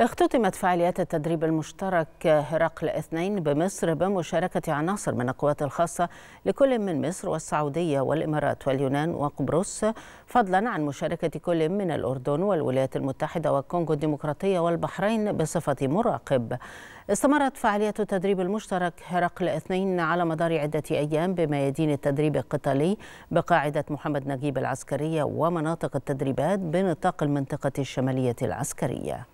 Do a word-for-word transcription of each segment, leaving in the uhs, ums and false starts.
اختتمت فعاليات التدريب المشترك هرقل اثنين بمصر بمشاركة عناصر من القوات الخاصة لكل من مصر والسعودية والإمارات واليونان وقبرص، فضلا عن مشاركة كل من الأردن والولايات المتحدة والكونغو الديمقراطية والبحرين بصفة مراقب. استمرت فعالية التدريب المشترك هرقل اثنين على مدار عدة أيام بميادين التدريب القتالي بقاعدة محمد نجيب العسكرية ومناطق التدريبات بنطاق المنطقة الشمالية العسكرية.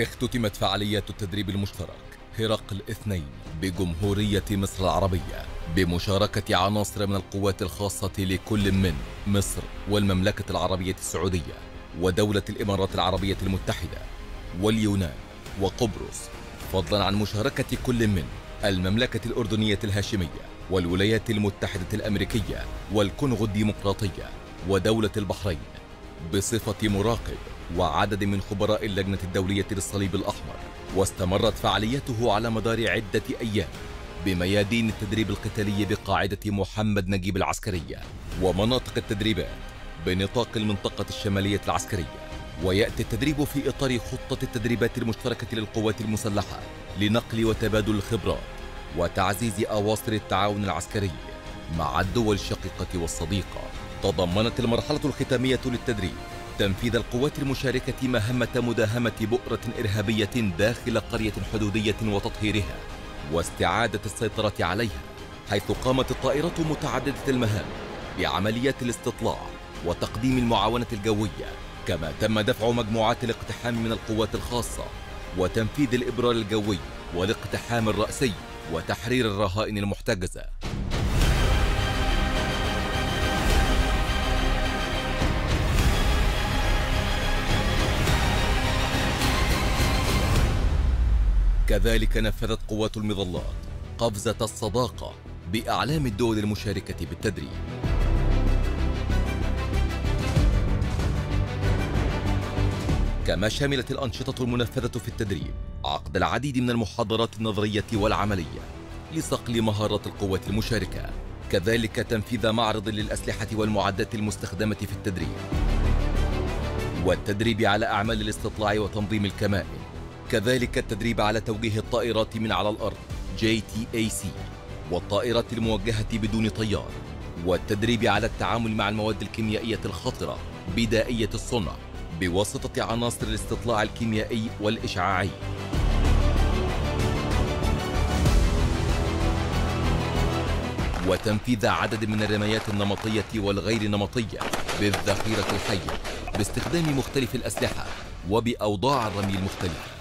اختتمت فعاليات التدريب المشترك هرقل اثنين بجمهورية مصر العربية بمشاركة عناصر من القوات الخاصة لكل من مصر والمملكة العربية السعودية ودولة الإمارات العربية المتحدة واليونان وقبرص، فضلا عن مشاركة كل من المملكة الأردنية الهاشمية والولايات المتحدة الأمريكية والكونغو الديمقراطية ودولة البحرين بصفة مراقب وعدد من خبراء اللجنة الدولية للصليب الأحمر. واستمرت فعاليته على مدار عدة أيام بميادين التدريب القتالي بقاعدة محمد نجيب العسكرية ومناطق التدريبات بنطاق المنطقة الشمالية العسكرية. ويأتي التدريب في إطار خطة التدريبات المشتركة للقوات المسلحة لنقل وتبادل الخبرات وتعزيز أواصر التعاون العسكري مع الدول الشقيقة والصديقة. تضمنت المرحلة الختامية للتدريب تنفيذ القوات المشاركة مهمة مداهمة بؤرة إرهابية داخل قرية حدودية وتطهيرها واستعادة السيطرة عليها، حيث قامت الطائرة متعددة المهام بعمليات الاستطلاع وتقديم المعاونة الجوية، كما تم دفع مجموعات الاقتحام من القوات الخاصة وتنفيذ الإبرار الجوي والاقتحام الرأسي وتحرير الرهائن المحتجزة. كذلك نفذت قوات المظلات قفزة الصداقة بأعلام الدول المشاركة بالتدريب. كما شملت الأنشطة المنفذة في التدريب عقد العديد من المحاضرات النظرية والعملية لصقل مهارات القوات المشاركة، كذلك تنفيذ معرض للأسلحة والمعدات المستخدمة في التدريب والتدريب على أعمال الاستطلاع وتنظيم الكمائن، كذلك التدريب على توجيه الطائرات من على الأرض جي تي اي سي والطائرات الموجهة بدون طيار، والتدريب على التعامل مع المواد الكيميائية الخطرة بدائية الصنع بواسطة عناصر الاستطلاع الكيميائي والإشعاعي. وتنفيذ عدد من الرميات النمطية والغير نمطية بالذخيرة الحية باستخدام مختلف الأسلحة وبأوضاع الرمي المختلفة.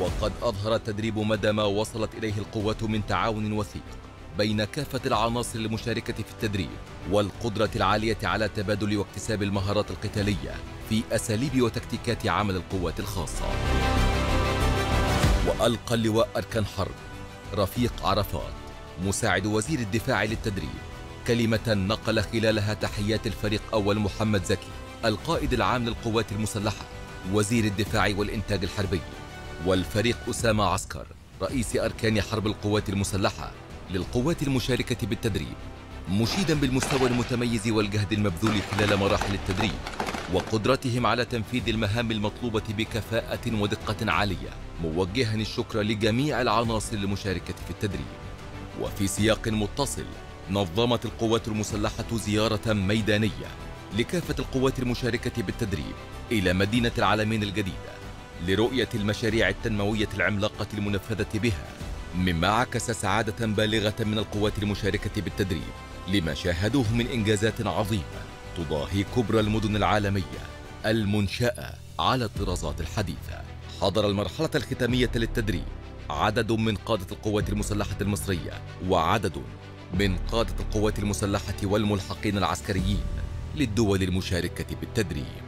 وقد أظهر التدريب مدى ما وصلت إليه القوات من تعاون وثيق بين كافة العناصر المشاركة في التدريب والقدرة العالية على تبادل واكتساب المهارات القتالية في أساليب وتكتيكات عمل القوات الخاصة. وألقى اللواء أركان حرب رفيق عرفات مساعد وزير الدفاع للتدريب كلمة نقل خلالها تحيات الفريق أول محمد زكي القائد العام للقوات المسلحة وزير الدفاع والإنتاج الحربي، والفريق أسامة عسكر رئيس أركان حرب القوات المسلحة للقوات المشاركة بالتدريب، مشيدا بالمستوى المتميز والجهد المبذول خلال مراحل التدريب وقدرتهم على تنفيذ المهام المطلوبة بكفاءة ودقة عالية، موجها الشكر لجميع العناصر المشاركة في التدريب. وفي سياق متصل نظمت القوات المسلحة زيارة ميدانية لكافة القوات المشاركة بالتدريب إلى مدينة العالمين الجديدة لرؤية المشاريع التنموية العملاقة المنفذة بها، مما عكس سعادة بالغة من القوات المشاركة بالتدريب لما شاهدوه من إنجازات عظيمة تضاهي كبرى المدن العالمية المنشأة على الطرازات الحديثة. حضر المرحلة الختامية للتدريب عدد من قادة القوات المسلحة المصرية وعدد من قادة القوات المسلحة والملحقين العسكريين للدول المشاركة بالتدريب.